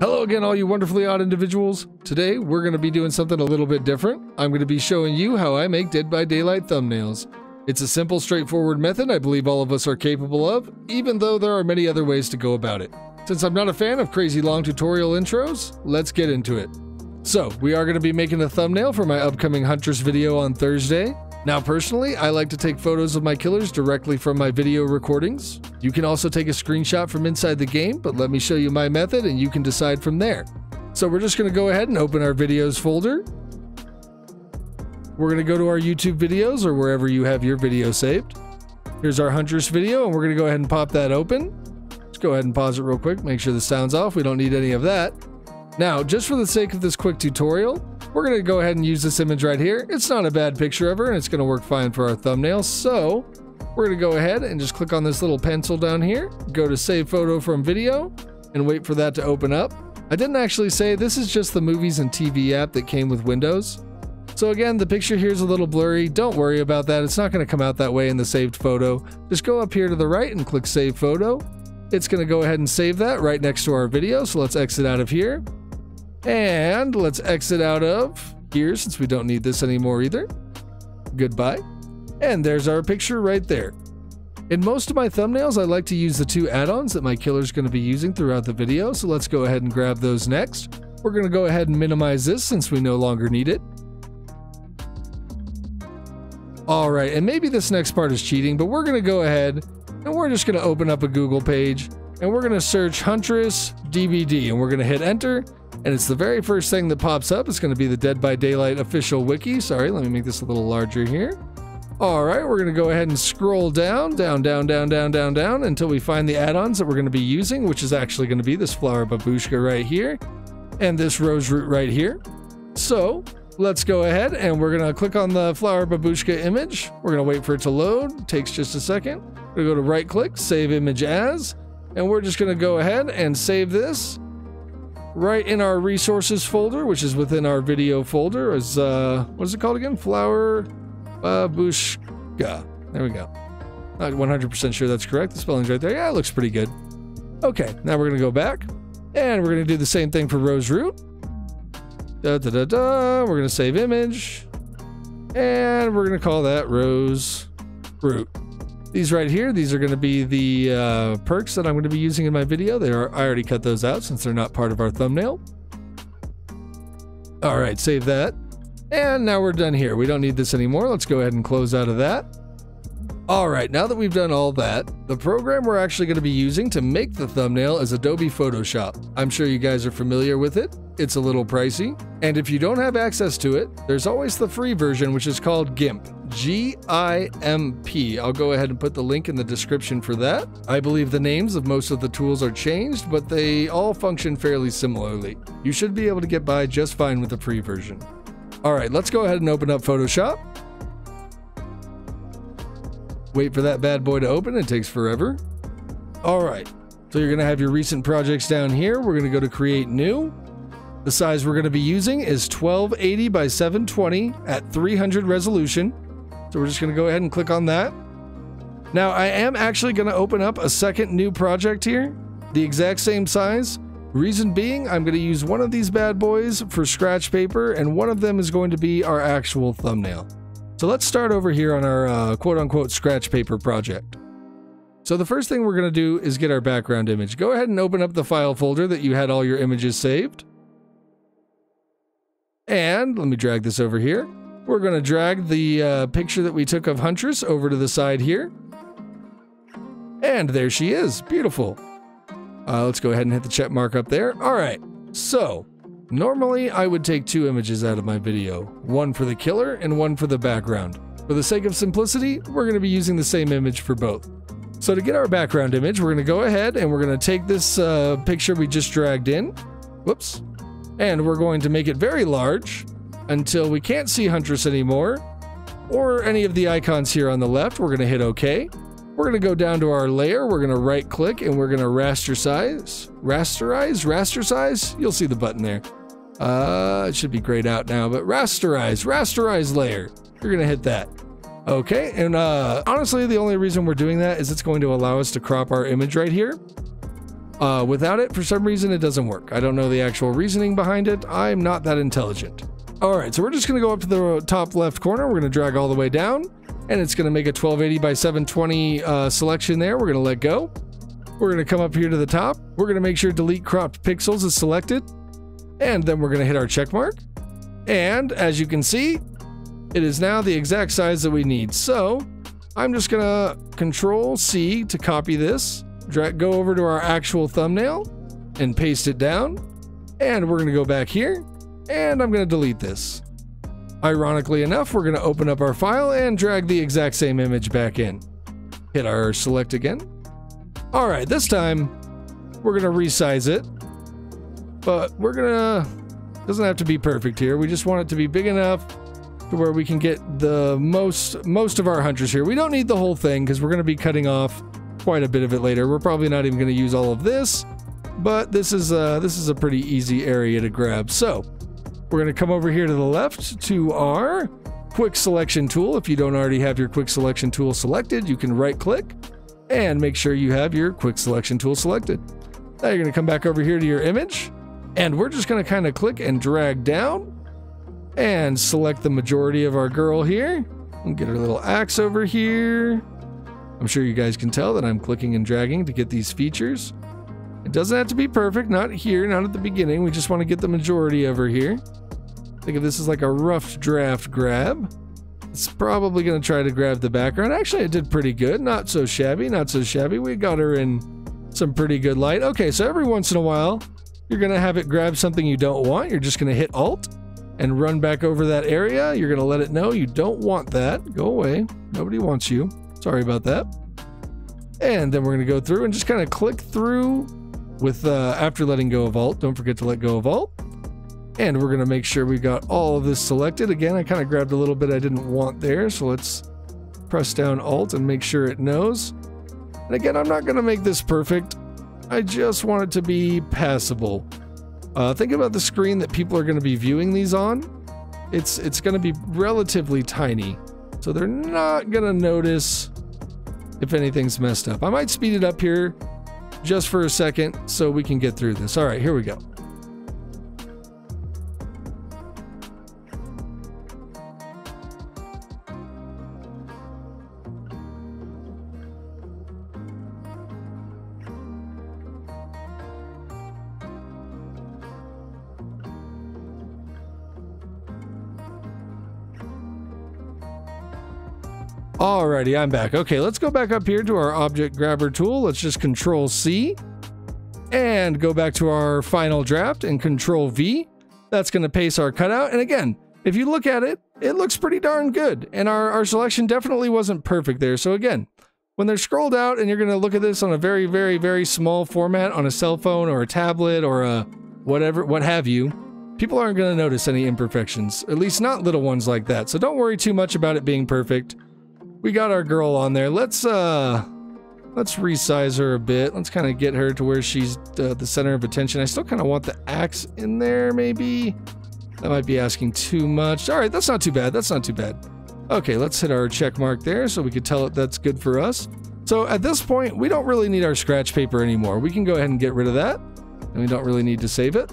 Hello again, all you wonderfully odd individuals. Today, we're going to be doing something a little bit different. I'm going to be showing you how I make Dead by Daylight thumbnails. It's a simple, straightforward method I believe all of us are capable of, even though there are many other ways to go about it. Since I'm not a fan of crazy long tutorial intros, let's get into it. So, we are going to be making a thumbnail for my upcoming Huntress video on Thursday. Now personally, I like to take photos of my killers directly from my video recordings. You can also take a screenshot from inside the game, but let me show you my method and you can decide from there. So we're just gonna go ahead and open our videos folder. We're gonna go to our YouTube videos or wherever you have your video saved. Here's our Huntress video and we're gonna go ahead and pop that open. Let's go ahead and pause it real quick, make sure the sound's off, we don't need any of that. Now, just for the sake of this quick tutorial, we're going to go ahead and use this image right here. It's not a bad picture of her, and it's going to work fine for our thumbnail. So we're going to go ahead and just click on this little pencil down here, go to Save Photo from Video, and wait for that to open up. I didn't actually say this is just the Movies and TV app that came with Windows. So again, the picture here is a little blurry. Don't worry about that. It's not going to come out that way in the saved photo. Just go up here to the right and click Save Photo. It's going to go ahead and save that right next to our video. So let's exit out of here. And let's exit out of here since we don't need this anymore either. Goodbye. And there's our picture right there. In most of my thumbnails, I like to use the two add-ons that my killer's going to be using throughout the video. So let's go ahead and grab those next. We're going to go ahead and minimize this since we no longer need it. All right, and maybe this next part is cheating, but we're going to go ahead and we're just going to open up a Google page and we're going to search Huntress DVD and we're going to hit enter. And it's the very first thing that pops up. It's going to be the Dead by Daylight official wiki. Sorry, let me make this a little larger here. All right, we're going to go ahead and scroll down until we find the add-ons that we're going to be using, which is actually going to be this flower babushka right here and this rose root right here. So let's go ahead and we're going to click on the flower babushka image. We're going to wait for it to load. It takes just a second. We're going to go to right click, save image as, and we're just going to go ahead and save this right in our resources folder, which is within our video folder. Is what's it called again? Flower babushka. There we go. Not 100% sure that's correct. The spelling's right there. Yeah, it looks pretty good. Okay, now we're gonna go back and we're gonna do the same thing for rose root. We're gonna save image and we're gonna call that rose root. These right here, these are going to be the perks that I'm going to be using in my video. I already cut those out since they're not part of our thumbnail. All right, save that. And now we're done here. We don't need this anymore. Let's go ahead and close out of that. All right, now that we've done all that, the program we're actually going to be using to make the thumbnail is Adobe Photoshop. I'm sure you guys are familiar with it. It's a little pricey. And if you don't have access to it, there's always the free version, which is called GIMP. G-I-M-P. I'll go ahead and put the link in the description for that. I believe the names of most of the tools are changed, but they all function fairly similarly. You should be able to get by just fine with the free version. All right, let's go ahead and open up Photoshop. Wait for that bad boy to open. It takes forever. All right, so you're going to have your recent projects down here. We're going to go to Create New. The size we're going to be using is 1280 by 720 at 300 resolution. So we're just going to go ahead and click on that. Now I am actually going to open up a second new project here, the exact same size. Reason being, I'm going to use one of these bad boys for scratch paper and one of them is going to be our actual thumbnail. So let's start over here on our quote unquote scratch paper project. So the first thing we're going to do is get our background image. Go ahead and open up the file folder that you had all your images saved. And let me drag this over here. We're going to drag the picture that we took of Huntress over to the side here. And there she is. Beautiful. Let's go ahead and hit the check mark up there. All right. So normally I would take two images out of my video, one for the killer and one for the background. For the sake of simplicity, we're going to be using the same image for both. So to get our background image, we're going to go ahead and we're going to take this picture we just dragged in. Whoops. And we're going to make it very large until we can't see Huntress anymore or any of the icons here on the left. We're going to hit OK. We're going to go down to our layer. We're going to right click and we're going to raster size. Rasterize. You'll see the button there. It should be grayed out now, but rasterize layer. You're going to hit that. OK. And honestly, the only reason we're doing that is it's going to allow us to crop our image right here. Without it, for some reason, it doesn't work. I don't know the actual reasoning behind it. I'm not that intelligent. All right, so we're just gonna go up to the top left corner. We're gonna drag all the way down, and it's gonna make a 1280 by 720 selection there. We're gonna let go. We're gonna come up here to the top. We're gonna make sure delete cropped pixels is selected, and then we're gonna hit our check mark. And as you can see, it is now the exact size that we need. So I'm just gonna Control C to copy this, go over to our actual thumbnail and paste it down. And we're gonna go back here and I'm gonna delete this. Ironically enough, we're gonna open up our file and drag the exact same image back in. Hit our select again. All right, this time we're gonna resize it, but we're gonna, doesn't have to be perfect here. We just want it to be big enough to where we can get the most of our hunters here. We don't need the whole thing because we're gonna be cutting off quite a bit of it later. We're probably not even gonna use all of this, but this is a pretty easy area to grab. So we're gonna come over here to the left to our quick selection tool. If you don't already have your quick selection tool selected, you can right click and make sure you have your quick selection tool selected. Now you're gonna come back over here to your image, and we're just gonna kind of click and drag down and select the majority of our girl here and get her little axe over here. I'm sure you guys can tell that I'm clicking and dragging to get these features. It doesn't have to be perfect, not here, not at the beginning. We just want to get the majority of her here. Think of this as like a rough draft grab. It's probably gonna try to grab the background. Actually, it did pretty good, not so shabby, not so shabby. We got her in some pretty good light. Okay, so every once in a while, you're gonna have it grab something you don't want. You're just gonna hit Alt and run back over that area. You're gonna let it know you don't want that. Go away, nobody wants you. Sorry about that. And then we're gonna go through and just kind of click through with, after letting go of Alt, don't forget to let go of Alt. And we're gonna make sure we got all of this selected. Again, I kind of grabbed a little bit I didn't want there, so let's press down Alt and make sure it knows. And again, I'm not gonna make this perfect. I just want it to be passable. Think about the screen that people are going to be viewing these on. It's going to be relatively tiny, so they're not going to notice if anything's messed up. I might speed it up here just for a second so we can get through this. All right, here we go. Alrighty, I'm back. Okay, let's go back up here to our object grabber tool. Let's just Control C and go back to our final draft and Control V. That's going to paste our cutout. And again, if you look at it, it looks pretty darn good. And our selection definitely wasn't perfect there. So again, when they're scrolled out and you're going to look at this on a very, very, very small format on a cell phone or a tablet or a whatever, what have you, people aren't going to notice any imperfections, at least not little ones like that. So don't worry too much about it being perfect. We got our girl on there. Let's resize her a bit. Let's kind of get her to where she's the center of attention. I still kind of want the axe in there, maybe. That might be asking too much. All right, that's not too bad. That's not too bad. Okay, let's hit our check mark there so we can tell it that's good for us. So at this point, we don't really need our scratch paper anymore. We can go ahead and get rid of that, and we don't really need to save it.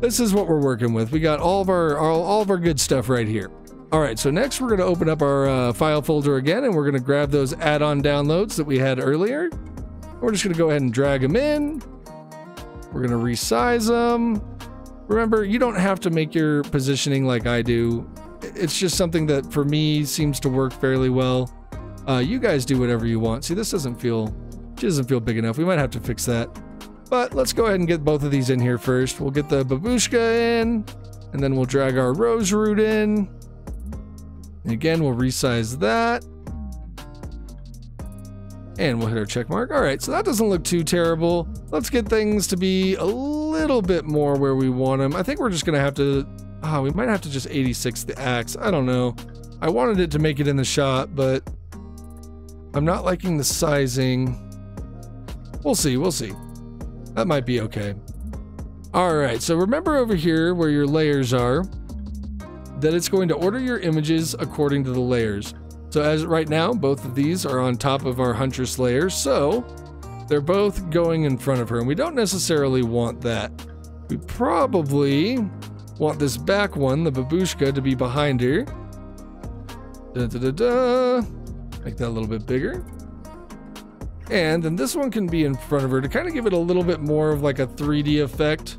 This is what we're working with. We got all of our good stuff right here. All right, so next we're gonna open up our file folder again, and we're gonna grab those add-on downloads that we had earlier. We're just gonna go ahead and drag them in. We're gonna resize them. Remember, you don't have to make your positioning like I do. It's just something that for me seems to work fairly well. You guys do whatever you want. See, this doesn't feel, she doesn't feel big enough. We might have to fix that. But let's go ahead and get both of these in here first. We'll get the babushka in, and then we'll drag our rose root in. And again, we'll resize that. And we'll hit our check mark. All right, so that doesn't look too terrible. Let's get things to be a little bit more where we want them. I think we're just gonna have to, we might have to just 86 the axe. I don't know. I wanted it to make it in the shot, but I'm not liking the sizing. We'll see, we'll see. That might be okay. All right, so remember over here where your layers are, that it's going to order your images according to the layers. So as right now, both of these are on top of our Huntress layer. So They're both going in front of her, and we don't necessarily want that. We probably want this back one, the babushka, to be behind her. Make that a little bit bigger. And then this one can be in front of her to kind of give it a little bit more of like a 3D effect.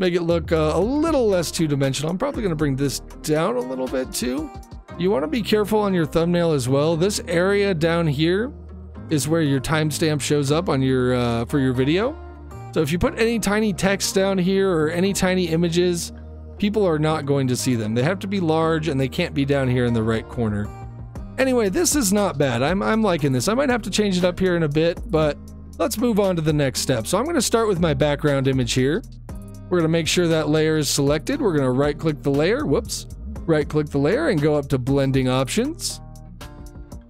Make it look a little less two-dimensional. I'm probably going to bring this down a little bit too. You want to be careful on your thumbnail as well. This area down here is where your timestamp shows up on your for your video. So if you put any tiny text down here or any tiny images, people are not going to see them. They have to be large and they can't be down here in the right corner. Anyway, this is not bad. I'm liking this. I might have to change it up here in a bit, but let's move on to the next step. So I'm going to start with my background image here. We're going to make sure that layer is selected. We're going to right-click the layer. Whoops. Right-click the layer and go up to blending options.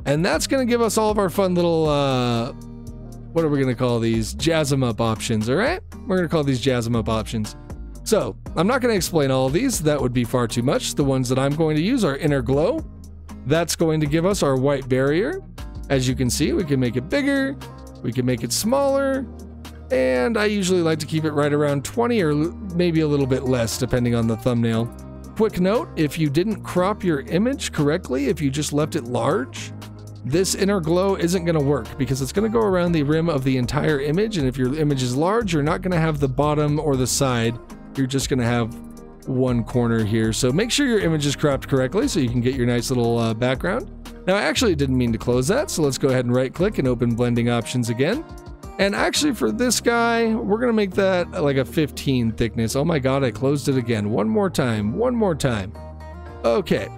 And that's going to give us all of our fun little, what are we going to call these? Jazz 'em up options, all right? We're going to call these jazz 'em up options. So I'm not going to explain all of these. That would be far too much. The ones that I'm going to use are inner glow. That's going to give us our white barrier. As you can see, we can make it bigger. We can make it smaller. And I usually like to keep it right around 20 or maybe a little bit less depending on the thumbnail. Quick note, if you didn't crop your image correctly, if you just left it large, this inner glow isn't going to work because it's going to go around the rim of the entire image. And if your image is large, you're not going to have the bottom or the side. You're just going to have one corner here. So make sure your image is cropped correctly so you can get your nice little background. Now, I actually didn't mean to close that. So let's go ahead and right click and open blending options again. And actually for this guy, we're going to make that like a 15 thickness. Oh my God, I closed it again. One more time. Okay.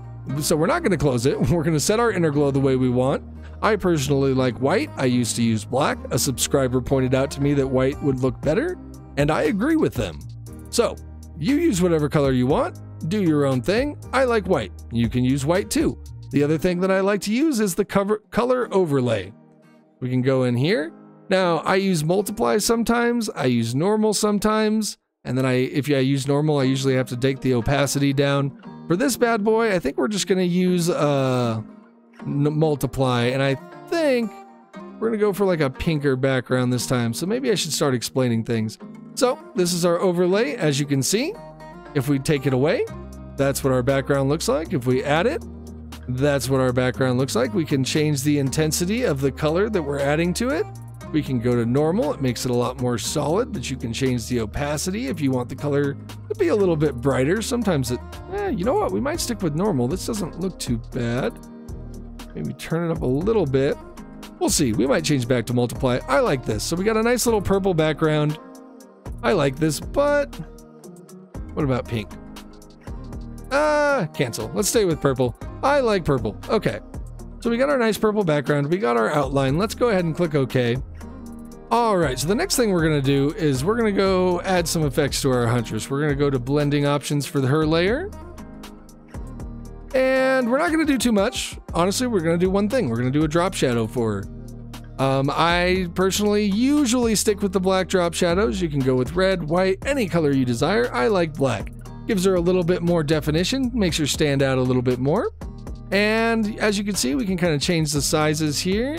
So we're not going to close it. We're going to set our inner glow the way we want. I personally like white. I used to use black. A subscriber pointed out to me that white would look better, and I agree with them. So you use whatever color you want. Do your own thing. I like white. You can use white too. The other thing that I like to use is the color overlay. We can go in here. Now, I use multiply sometimes, I use normal sometimes, and then if I use normal, I usually have to take the opacity down. For this bad boy, I think we're just going to use multiply, and I think we're going to go for like a pinker background this time, so maybe I should start explaining things. So, this is our overlay, as you can see. If we take it away, that's what our background looks like. If we add it, that's what our background looks like. We can change the intensity of the color that we're adding to it. We can go to normal. It makes it a lot more solid, but you can change the opacity if you want the color to be a little bit brighter. Sometimes you know what? We might stick with normal. This doesn't look too bad. Maybe turn it up a little bit. We'll see. We might change back to multiply. I like this. So we got a nice little purple background. I like this, but what about pink? Cancel. Let's stay with purple. I like purple. Okay. So we got our nice purple background. We got our outline. Let's go ahead and click OK. All right, so the next thing we're going to do is we're going to go add some effects to our Huntress. We're going to go to blending options for her layer. And we're not going to do too much. Honestly, we're going to do one thing. We're going to do a drop shadow for her. I personally usually stick with the black drop shadows. You can go with red, white, any color you desire. I like black. Gives her a little bit more definition, makes her stand out a little bit more. And as you can see, we can kind of change the sizes here,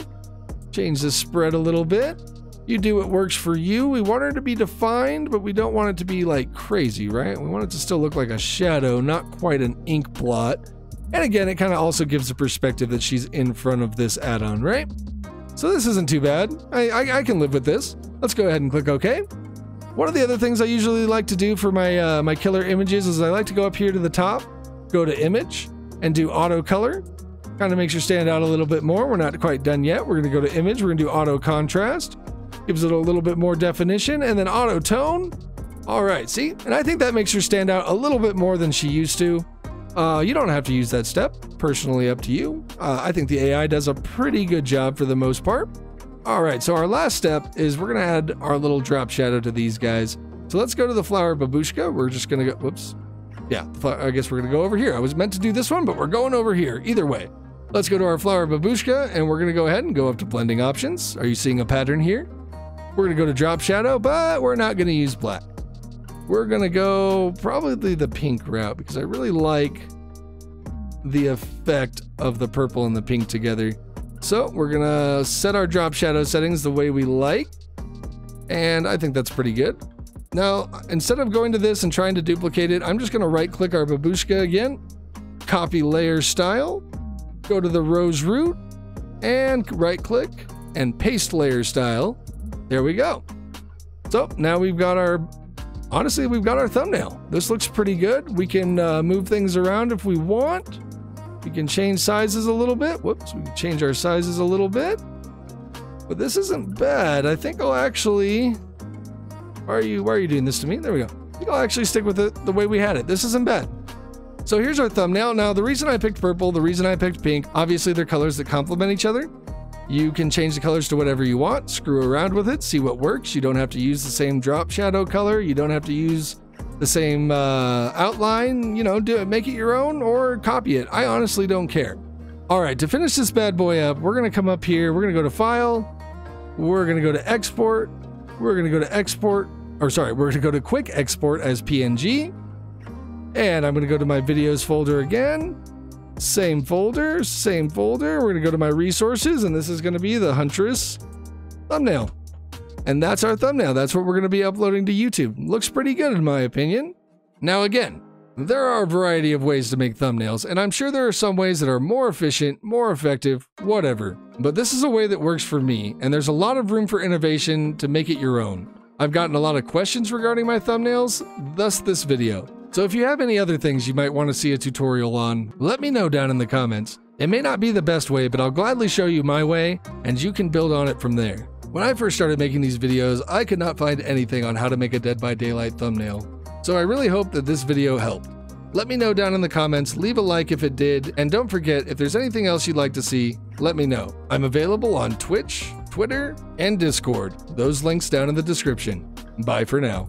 change the spread a little bit. You do what works for you. We want her to be defined, but we don't want it to be like crazy, right? We want it to still look like a shadow, not quite an ink blot. And again, it kind of also gives a perspective that she's in front of this add-on, right? So this isn't too bad. I can live with this. Let's go ahead and click OK. One of the other things I usually like to do for my, my killer images is I like to go up here to the top, go to image, and do auto color. Kind of makes her stand out a little bit more. We're not quite done yet. We're going to go to image. We're going to do auto contrast. Gives it a little bit more definition, and then auto tone. All right, see? And I think that makes her stand out a little bit more than she used to. You don't have to use that step. Personally, up to you. I think the AI does a pretty good job for the most part. All right, so our last step is we're going to add our little drop shadow to these guys. So let's go to the flower babushka. We're just going to go, whoops. Yeah, I guess we're going to go over here. I was meant to do this one, but we're going over here. Either way, let's go to our flower babushka, and we're going to go ahead and go up to blending options. Are you seeing a pattern here? We're going to go to drop shadow, but we're not going to use black. We're going to go probably the pink route because I really like the effect of the purple and the pink together. So we're gonna set our drop shadow settings the way we like, and I think that's pretty good. Now, instead of going to this and trying to duplicate it, I'm just gonna right click our babushka again, copy layer style, go to the rose root, and right click and paste layer style. There we go. So now we've got our, honestly, we've got our thumbnail. This looks pretty good. We can move things around if we want. We can change sizes a little bit. Whoops, we can change our sizes a little bit. But this isn't bad. I think I'll actually, why are you doing this to me? There we go. I think I'll actually stick with it the way we had it. This isn't bad. So here's our thumbnail. Now, the reason I picked purple, the reason I picked pink, obviously they're colors that complement each other. You can change the colors to whatever you want, screw around with it, see what works. You don't have to use the same drop shadow color. You don't have to use the same outline, you know, do it, make it your own or copy it. I honestly don't care. All right, to finish this bad boy up, we're gonna come up here, we're gonna go to File, we're gonna go to Export, we're gonna go to Export, or sorry, we're gonna go to Quick Export as PNG. And I'm gonna go to my Videos folder again. Same folder, same folder. We're gonna go to my resources, and this is gonna be the Huntress thumbnail. And that's our thumbnail. That's what we're gonna be uploading to YouTube. Looks pretty good in my opinion. Now again, there are a variety of ways to make thumbnails, and I'm sure there are some ways that are more efficient, more effective, whatever. But this is a way that works for me, and there's a lot of room for innovation to make it your own. I've gotten a lot of questions regarding my thumbnails, thus this video. So if you have any other things you might want to see a tutorial on, let me know down in the comments. It may not be the best way, but I'll gladly show you my way, and you can build on it from there. When I first started making these videos, I could not find anything on how to make a Dead by Daylight thumbnail. So I really hope that this video helped. Let me know down in the comments, leave a like if it did, and don't forget, if there's anything else you'd like to see, let me know. I'm available on Twitch, Twitter, and Discord. Those links down in the description. Bye for now.